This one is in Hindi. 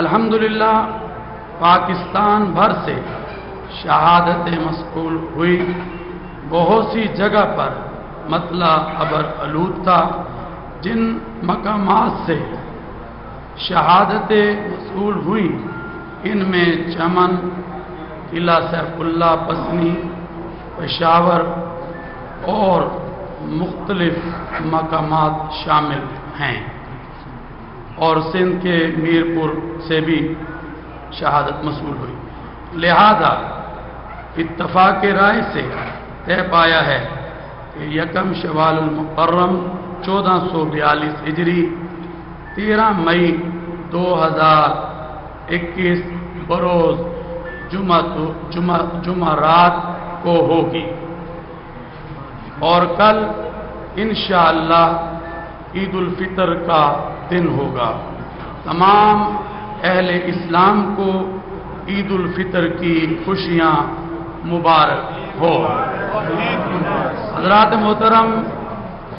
अल्हम्दुलिल्लाह पाकिस्तान भर से शहादतें मस्कूल हुई। बहुत सी जगह पर मतला अबर आलूद था। जिन मकामात से शहादतें मस्कूल हुई इनमें चमन, किला सैफुल्ला, पसनी, पेशावर और मुख्तलिफ मकामात शामिल हैं। और सिंध के मीरपुर से भी शहादत मसूल हुई। लिहाजा इत्तफाक राय से तय पाया है कि यकम शवाल मुकर्रम 1442 हिजरी 13 मई 2021 बरोज जुमा रात को होगी। और कल इंशाअल्लाह ईद उल फितर का दिन होगा। तमाम अहले इस्लाम को ईद उल फितर की खुशियाँ मुबारक हो। हज़रात मोहतरम